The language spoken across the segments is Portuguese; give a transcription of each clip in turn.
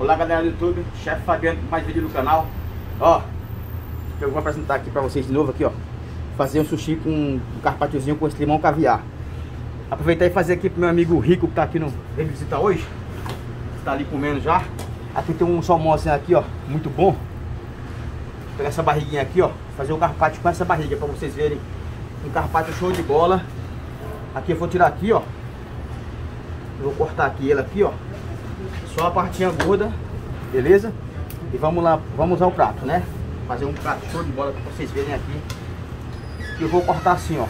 Olá galera do YouTube, Chef Fabiano, mais vídeo do canal. Ó, eu vou apresentar aqui pra vocês de novo aqui, ó, fazer um sushi com um carpacciozinho com esse limão caviar. Aproveitar e fazer aqui pro meu amigo Rico, que tá aqui, vem me visitar hoje. Tá ali comendo já. Aqui tem um salmãozinho aqui, ó, muito bom. Vou pegar essa barriguinha aqui, ó, fazer um carpaccio com essa barriga, pra vocês verem. Um carpaccio show de bola. Aqui eu vou tirar aqui, ó. Eu vou cortar aqui ela aqui, ó. Só a partinha gorda, beleza? E vamos lá, vamos usar o prato, né? Fazer um prato show de bola pra vocês verem aqui. E eu vou cortar assim, ó.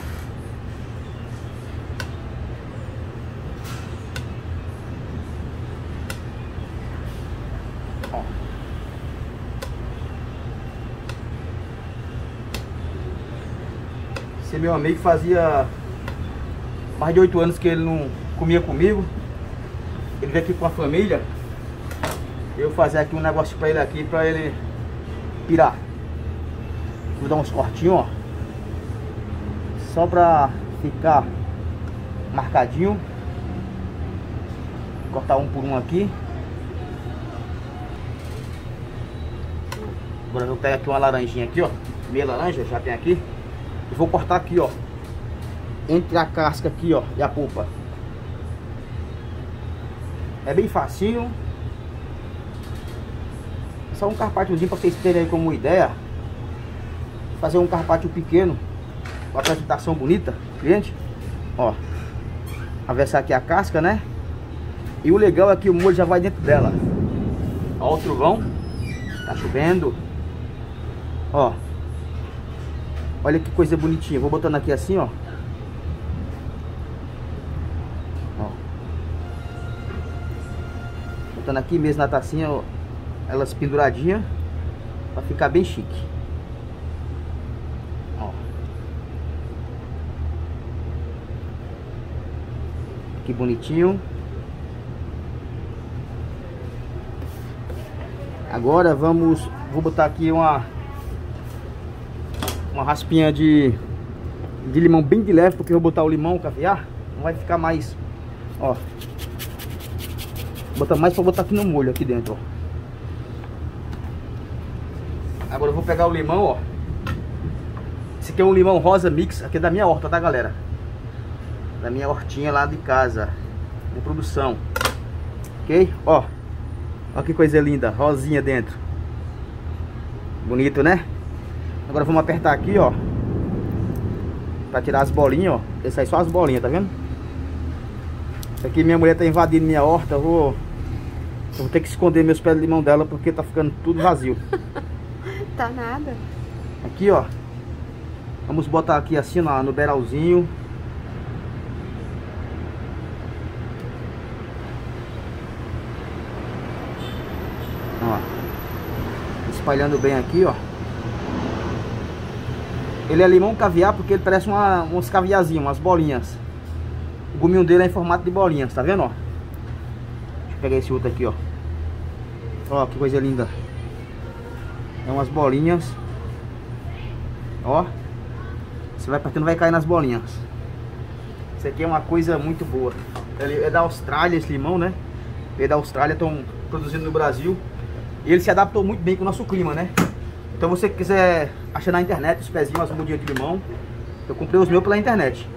Esse meu amigo fazia mais de 8 anos que ele não comia comigo. Ele veio aqui com a família. Eu vou fazer aqui um negócio pra ele aqui, pra ele pirar. Vou dar uns cortinhos, ó. Só pra ficar marcadinho. Vou cortar um por um aqui. Agora eu vou pegar aqui uma laranjinha aqui, ó. Meia laranja, já tem aqui. E vou cortar aqui, ó. Entre a casca aqui, ó, e a polpa. É bem facinho. Só um carpacciozinho para vocês terem aí como ideia. Fazer um carpaccio pequeno. Uma apresentação bonita, cliente. Ó. Aversar aqui a casca, né? E o legal é que o molho já vai dentro dela. Ó o trovão. Tá chovendo. Ó. Olha que coisa bonitinha. Vou botando aqui assim, ó. Aqui mesmo na tacinha, ó, elas penduradinhas para ficar bem chique, ó. Que bonitinho. Agora vou botar aqui uma raspinha de limão bem de leve, porque eu vou botar o limão caviar, não vai ficar mais, ó. Botar mais para botar aqui no molho, aqui dentro, ó. Agora eu vou pegar o limão, ó. Esse aqui é um limão rosa mix, aqui é da minha horta, tá, galera? Da minha hortinha lá de casa, de produção. Ok? Ó. Olha que coisa linda, rosinha dentro. Bonito, né? Agora vamos apertar aqui, ó. Pra tirar as bolinhas, ó. Esse aí só as bolinhas, tá vendo? Isso aqui minha mulher tá invadindo minha horta, eu vou ter que esconder meus pés de limão dela, porque tá ficando tudo vazio. Tá nada. Aqui, ó. Vamos botar aqui assim, ó, no beiralzinho. Ó. Espalhando bem aqui, ó. Ele é limão caviar porque ele parece uns caviarzinhos, umas bolinhas. O gominho dele é em formato de bolinhas, tá vendo, ó? Deixa eu pegar esse outro aqui, ó. Ó, que coisa linda. É umas bolinhas. Ó. Você vai partindo, vai cair nas bolinhas. Isso aqui é uma coisa muito boa. Ele é da Austrália, esse limão, né? Ele é da Austrália, estão produzindo no Brasil. E ele se adaptou muito bem com o nosso clima, né? Então, se você quiser achar na internet os pezinhos, as mudinhas de limão. Eu comprei os meus pela internet.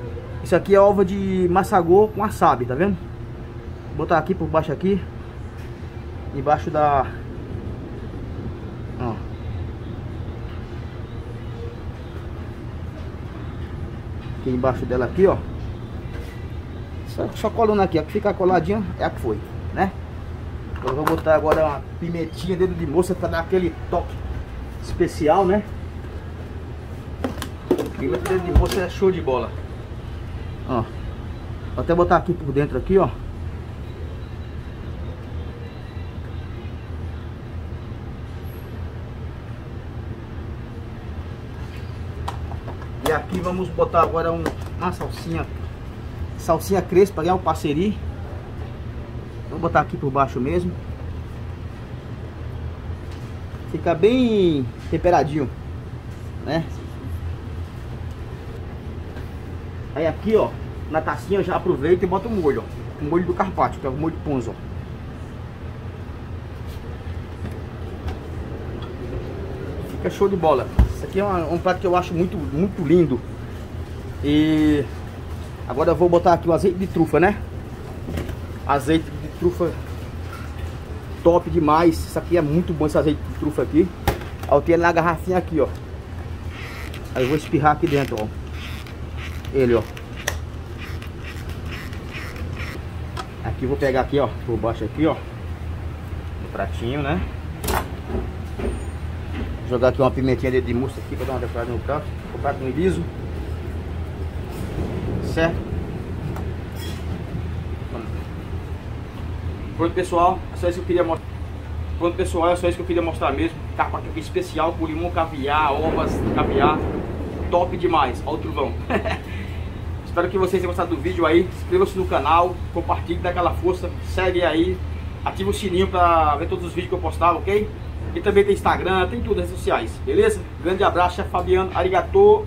Isso aqui é ova de massagô com wasabi, tá vendo? Vou botar aqui por baixo aqui. Embaixo da... Ó. Aqui embaixo dela aqui, ó. Só colando aqui, a que fica coladinha é a que foi, né? Eu vou botar agora uma pimentinha dentro de moça pra dar aquele toque especial, né? Pimenta dentro de moça é show de bola. Ó, vou até botar aqui por dentro aqui, ó. E aqui vamos botar agora uma salsinha. Salsinha crespa, é o passeri. Vou botar aqui por baixo mesmo. Fica bem temperadinho, né? Aí aqui, ó, na tacinha eu já aproveito e boto o molho, ó. O molho do carpaccio, que é o molho de ponzo, ó. fica show de bola. Isso aqui é um prato que eu acho muito lindo. E agora eu vou botar aqui o azeite de trufa, né? Azeite de trufa top demais. Isso aqui é muito bom, esse azeite de trufa aqui. Eu tenho ele na garrafinha aqui, ó. Aí eu vou espirrar aqui dentro, ó. Ele, ó. Aqui eu vou pegar aqui, ó, por baixo aqui, ó. No pratinho, né? Vou jogar aqui uma pimentinha dentro de moça aqui pra dar uma decorada no canto. Vou colocar com liso. Certo? Pronto, pessoal. É só isso que eu queria mostrar. Pronto, pessoal, é só isso que eu queria mostrar mesmo. Carpaccio aqui especial com limão caviar, ovas de caviar. Top demais. Olha o trovão. Espero que vocês tenham gostado do vídeo aí. Inscreva-se no canal, compartilhe, dá aquela força. Segue aí, ativa o sininho pra ver todos os vídeos que eu postar, ok? E também tem Instagram, tem tudo, redes sociais, beleza? Grande abraço, Chef Fabiano. Arigatou.